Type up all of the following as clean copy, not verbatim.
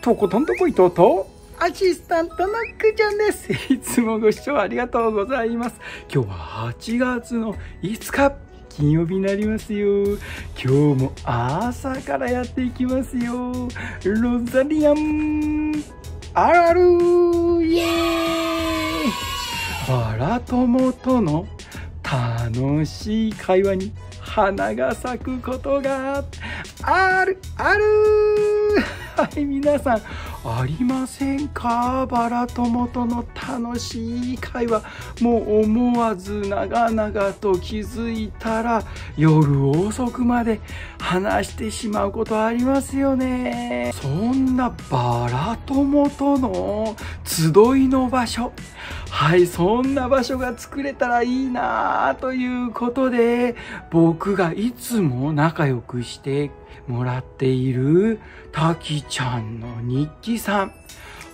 とことんとこ伊藤とアシスタントのくちゃんです。いつもご視聴ありがとうございます。今日は8月の5日金曜日になりますよ。今日も朝からやっていきますよ。ロザリアンあらるイエーイ。あら友との楽しい会話に花が咲くことがあるあるはい、皆さんありませんか？バラ友との楽しい会話、もう思わず長々と気づいたら夜遅くまで話してしまうことありますよね。そんなバラ友との集いの場所、はい、そんな場所が作れたらいいなということで、僕がいつも仲良くしてもらっているタキちゃんの日記さん、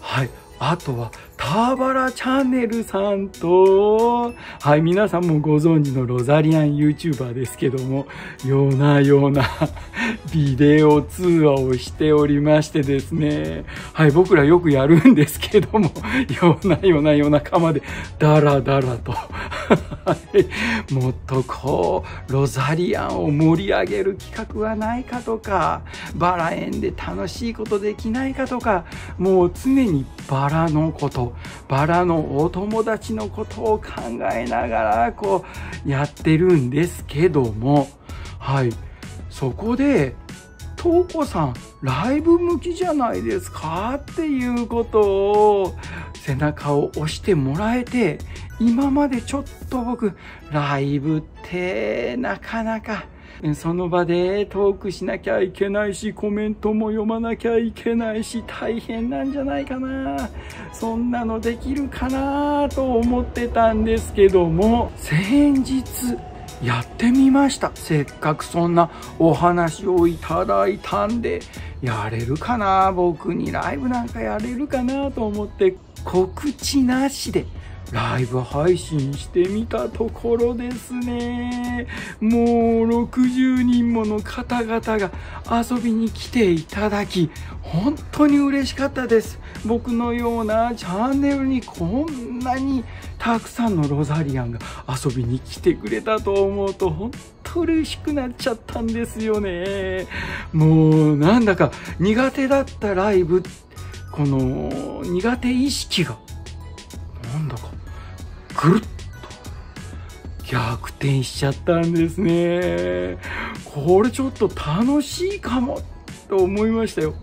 はい、あとはタバラチャンネルさんと、はい、皆さんもご存知のロザリアン YouTuber ですけども、夜な夜なビデオ通話をしておりましてですね、はい、僕らよくやるんですけども、夜中までダラダラともっとこうロザリアンを盛り上げる企画はないかとか、バラ園で楽しいことできないかとか、もう常にバラのこと、バラのお友達のことを考えながらこうやってるんですけども、はい、そこで「瞳子さんライブ向きじゃないですか」っていうことを背中を押してもらえて、今までちょっと僕ライブってなかなか。その場でトークしなきゃいけないし、コメントも読まなきゃいけないし、大変なんじゃないかな、そんなのできるかなと思ってたんですけども、先日やってみました。せっかくそんなお話をいただいたんで、やれるかな、僕にライブなんかやれるかなと思って、告知なしでライブ配信してみたところですね、もう60人もの方々が遊びに来ていただき、本当に嬉しかったです。僕のようなチャンネルにこんなにたくさんのロザリアンが遊びに来てくれたと思うと、本当嬉しくなっちゃったんですよね。もうなんだか苦手だったライブ、この苦手意識がなんだかぐるっと逆転しちゃったんですね。これちょっと楽しいかもと思いましたよ。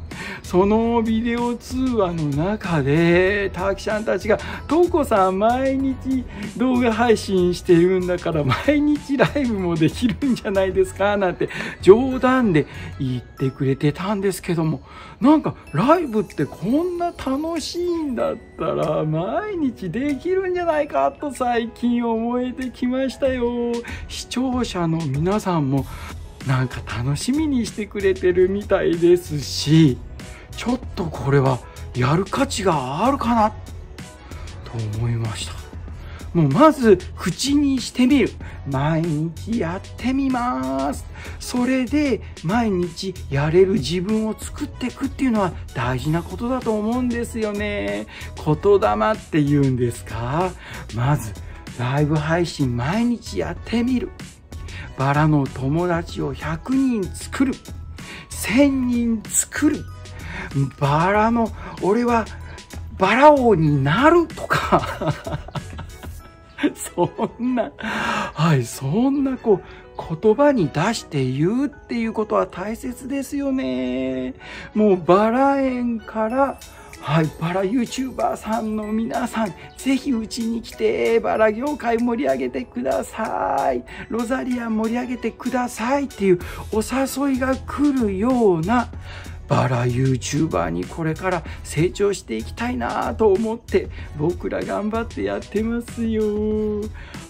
そのビデオ通話の中でタキちゃんたちが「瞳子さん毎日動画配信してるんだから毎日ライブもできるんじゃないですか」なんて冗談で言ってくれてたんですけども、なんかライブってこんな楽しいんだったら毎日できるんじゃないかと最近思えてきましたよ。視聴者の皆さんもなんか楽しみにしてくれてるみたいですし、ちょっとこれはやる価値があるかなと思いました。もうまず口にしてみる、毎日やってみます、それで毎日やれる自分を作っていくっていうのは大事なことだと思うんですよね。言霊っていうんですか、まずライブ配信毎日やってみる、バラの友達を100人作る、1000人作る、バラの俺はバラ王になるとかそんな、はい、そんなこう言葉に出して言うっていうことは大切ですよね。もうバラ園からはい、バラ YouTuber さんの皆さん、ぜひうちに来て、バラ業界盛り上げてください。ロザリアン盛り上げてくださいっていうお誘いが来るような、バラ YouTuber にこれから成長していきたいなと思って、僕ら頑張ってやってますよ。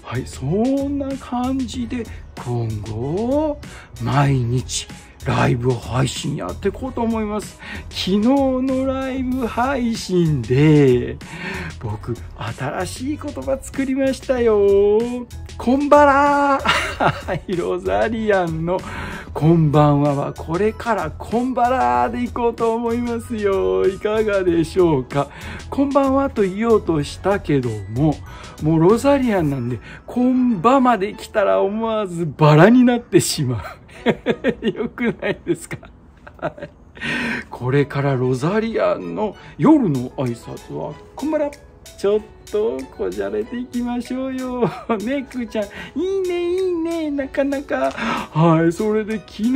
はい、そんな感じで、今後、毎日、ライブ配信やっていこうと思います。昨日のライブ配信で、僕、新しい言葉作りましたよ。コンバラーロザリアンのこんばんははこれからこんばらでいこうと思いますよ。いかがでしょうか。こんばんはと言おうとしたけども、もうロザリアンなんで、こんばまで来たら思わずバラになってしまう。よくないですか。これからロザリアンの夜の挨拶はこんばら。ちょっとこじゃれていきましょうよ。メイクちゃん、いいねいいね、なかなか。はい、それで昨日、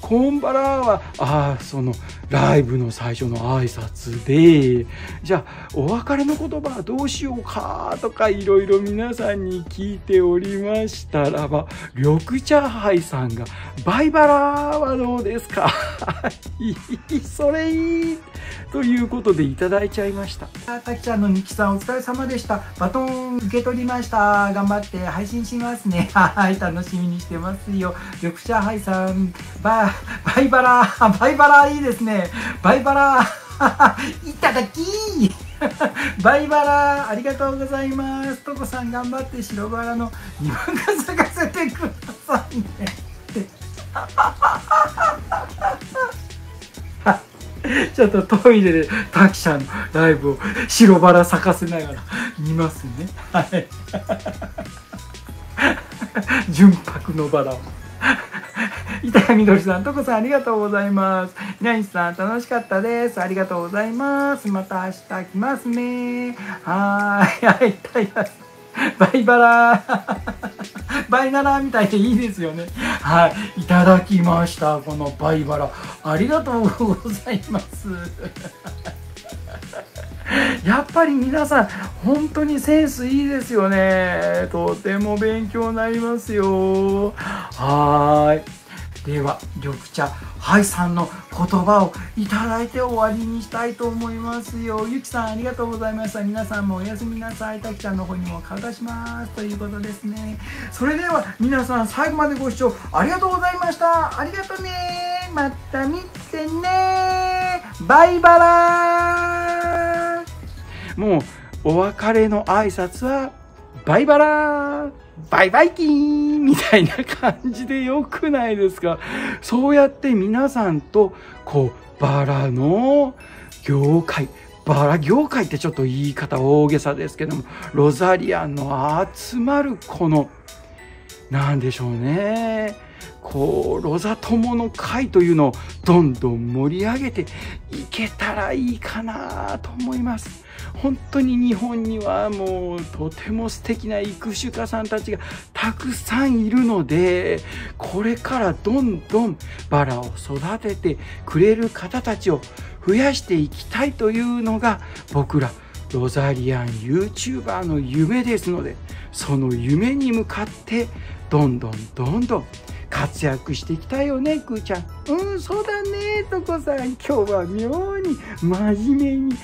こんばらは、そのライブの最初の挨拶で、じゃあお別れの言葉はどうしようかとかいろいろ皆さんに聞いておりましたらば、緑茶杯さんが、バイバラはどうですか。それいいということでいただいちゃいました。たきちゃんのみきさん、お疲れ様でした。バトン受け取りました。頑張って配信しますね。はい、楽しみにしてますよ。緑茶杯さん、バイバラいいですね。バイバラいただきバイバラありがとうございます。とこさん頑張って白バラの2番咲かせてくださいね。ちょっとトイレでタキシャンのライブを白バラ咲かせながら見ますね。はい純白のバラを。板谷みどりさん、とこさんありがとうございます。ナイスさん、楽しかったです。ありがとうございます。また明日来ますね。はい、バイバラバイナラみたいでいいですよね。はい、いただきました。このバイバラ。ありがとうございます。やっぱり皆さん、本当にセンスいいですよね。とても勉強になりますよ。はい。では、緑茶杯さんの言葉をいただいて終わりにしたいと思いますよ。ゆきさんありがとうございました。皆さんもおやすみなさい。たきちゃんの方にも顔出しますということですね。それでは皆さん最後までご視聴ありがとうございました。ありがとね。また見てね。バイバラー。もうお別れの挨拶はバイバラー。バイバイキーンみたいな感じでよくないですか。そうやって皆さんとこうバラの業界、バラ業界ってちょっと言い方大げさですけども、ロザリアンの集まるこのなんでしょうね、こうロザ友の会というのをどんどん盛り上げていけたらいいかなと思います。本当に日本にはもうとても素敵な育種家さんたちがたくさんいるので、これからどんどんバラを育ててくれる方たちを増やしていきたいというのが僕らロザリアン YouTuber の夢ですので、その夢に向かってどんどん活躍していきたいよね、くーちゃん。うん、そうだね、とこさん。今日は妙に真面目に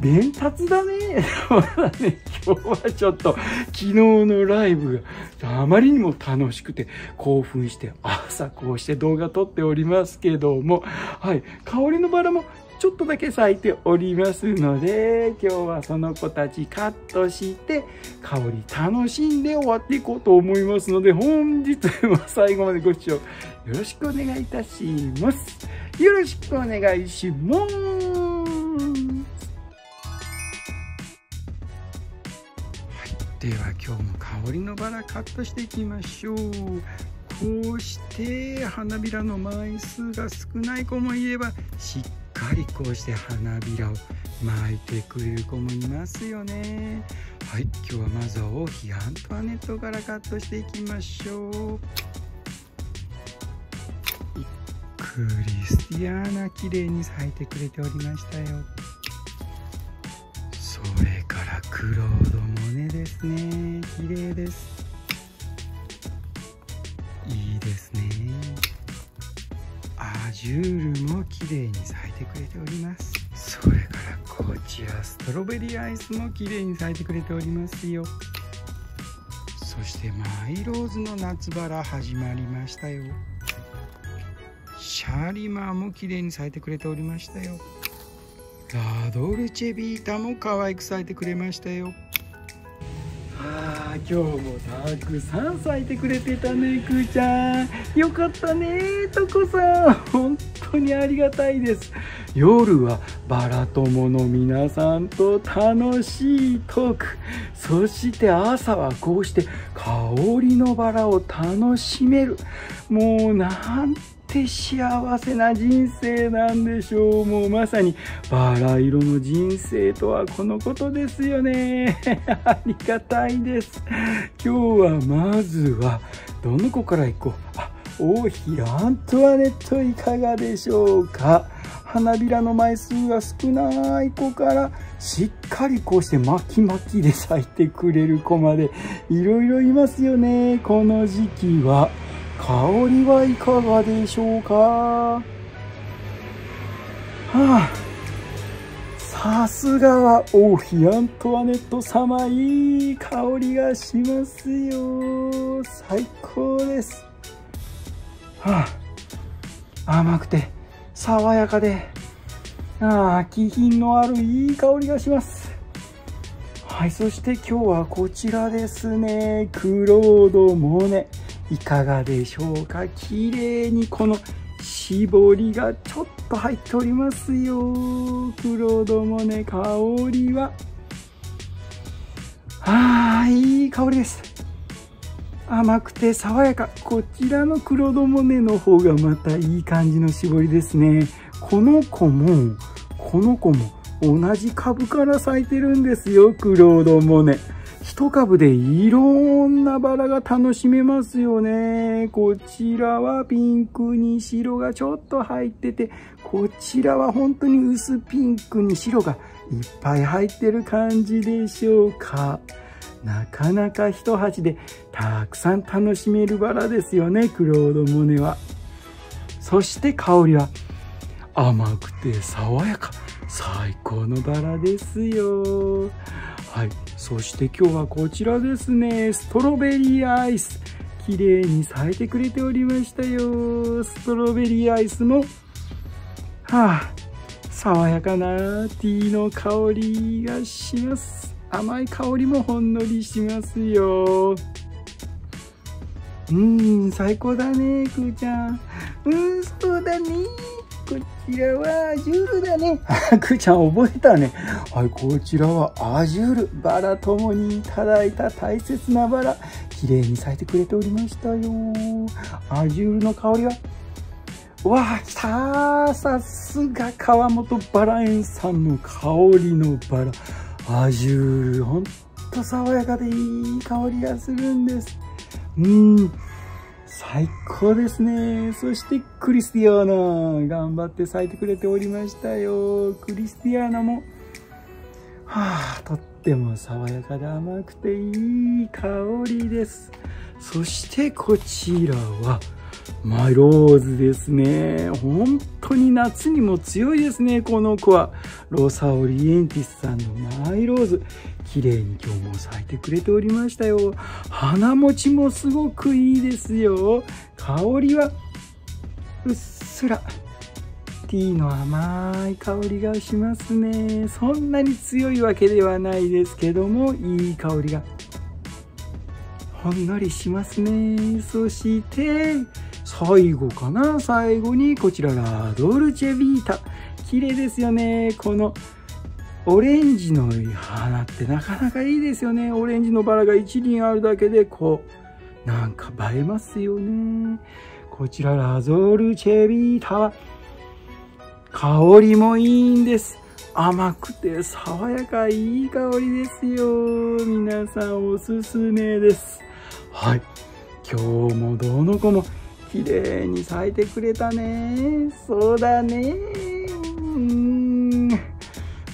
伝達だね。そうだね、今日はちょっと昨日のライブがあまりにも楽しくて興奮して朝こうして動画撮っておりますけども、はい、香りのバラもちょっとだけ咲いておりますので、今日はその子たちカットして香り楽しんで終わっていこうと思いますので、本日も最後までご視聴よろしくお願いいたします。よろしくお願いします。では今日も香りのバラカットしていきましょう。こうして花びらの枚数が少ない子もいれば、しっかりこうして花びらを巻いてくれる子もいますよね。はい、今日はまずは王妃アントワネットからカットしていきましょう。クリスティアーナ綺麗に咲いてくれておりましたよ。それからクロードモネですね。綺麗です。いいですね。アジュールも綺麗に咲いてくれております。それからこちらストロベリーアイスも綺麗に咲いてくれておりますよ。そしてマイローズの夏バラ始まりましたよ。シャリマーも綺麗に咲いてくれておりましたよ。ラドルチェビータも可愛く咲いてくれましたよ。あ、今日もたくさん咲いてくれてたね、くーちゃん。よかったね、とこさん。本当にありがたいです。夜はバラ友の皆さんと楽しいトーク。そして朝はこうして香りのバラを楽しめる。もうなんて幸せな人生なんでしょう。もうまさにバラ色の人生とはこのことですよね。ありがたいです。今日はまずはどの子から行こう。あ、王妃アントワネットいかがでしょうか。花びらの枚数が少ない子からしっかりこうして巻き巻きで咲いてくれる子までいろいろいますよね。この時期は香りはいかがでしょうか。はあ、さすがは王妃アントワネット様、いい香りがしますよ。最高です。はあ、甘くて爽やかで、ああ、気品のあるいい香りがします。はい、そして今日はこちらですね。クロード・モネ。いかがでしょうか。綺麗にこの絞りがちょっと入っておりますよ。クロード・モネ、香りは。ああ、いい香りです。甘くて爽やか。こちらのクロード・モネの方がまたいい感じの絞りですね。この子も同じ株から咲いてるんですよ、クロード・モネ。一株でいろんなバラが楽しめますよね。こちらはピンクに白がちょっと入ってて、こちらは本当に薄ピンクに白がいっぱい入ってる感じでしょうか。なかなか一鉢でたくさん楽しめるバラですよね、クロード・モネは。そして香りは甘くて爽やか、最高のバラですよ。はい、そして今日はこちらですね。ストロベリーアイス、綺麗に咲いてくれておりましたよ。ストロベリーアイスも、はあ、爽やかなティーの香りがします。甘い香りもほんのりしますよ。最高だね、くーちゃん。そうだね。こちらはアジュールだね。くーちゃん覚えたね。はい、こちらはアジュール。バラともにいただいた大切なバラ。綺麗に咲いてくれておりましたよ。アジュールの香りは。わあ、来たー。さすが川本バラ園さんの香りのバラ。アジュール、ほんと爽やかでいい香りがするんです。最高ですね。そしてクリスティアーナ、頑張って咲いてくれておりましたよ。クリスティアーナも、はあ、とっても爽やかで甘くていい香りです。そしてこちらは、マイローズですね。本当に夏にも強いですね、この子は。ロサオリエンティスさんのマイローズ。綺麗に今日も咲いてくれておりましたよ。花持ちもすごくいいですよ。香りはうっすらティーの甘い香りがしますね。そんなに強いわけではないですけども、いい香りがほんのりしますね。そして最後かな、最後にこちらがドルチェビータ。綺麗ですよね。このオレンジの花ってなかなかいいですよね。オレンジのバラが一輪あるだけでこうなんか映えますよね。こちらラドルチェビータは香りもいいんです。甘くて爽やか、いい香りですよ。皆さんおすすめです。はい、今日もどの子も綺麗に咲いてくれたね。そうだね。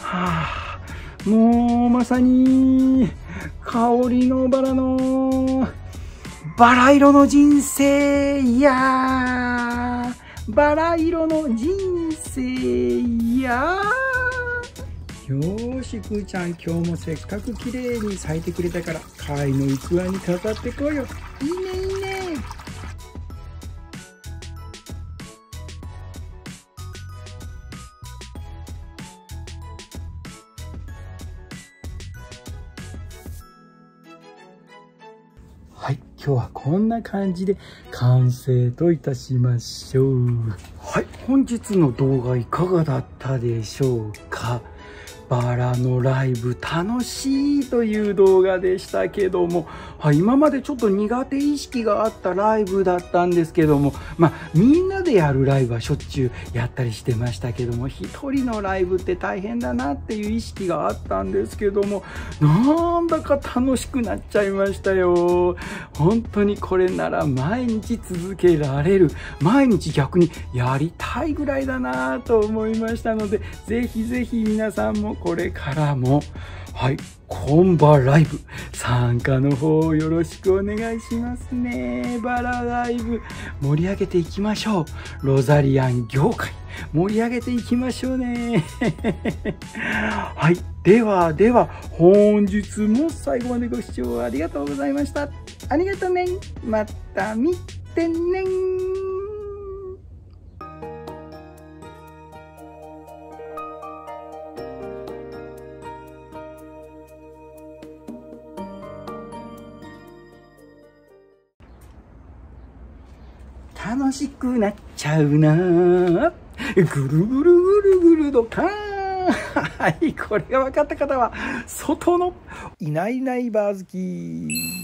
はあ、もうまさに香りのバラのバラ色の人生。いやー、バラ色の人生。いやー、よし、くーちゃん、今日もせっかく綺麗に咲いてくれたから貝の器に飾ってこいよ。いいね。はい、今日はこんな感じで完成といたしましょう。はい、本日の動画いかがだったでしょうか。バラのライブ楽しいという動画でしたけども、今までちょっと苦手意識があったライブだったんですけども、みんなでやるライブはしょっちゅうやったりしてましたけども、一人のライブって大変だなっていう意識があったんですけども、なんだか楽しくなっちゃいましたよ。本当にこれなら毎日続けられる、毎日逆にやりたいぐらいだなと思いましたので、ぜひぜひ皆さんもこれからも、コンバライブ参加の方よろしくお願いしますね。バラライブ盛り上げていきましょう。ロザリアン業界盛り上げていきましょうね。ではでは、本日も最後までご視聴ありがとうございました。ありがとうね。また見てね。楽しくなっちゃうなぁ。ぐるぐるぐるぐるドカーン。これが分かった方は、外のいないいないバー好き。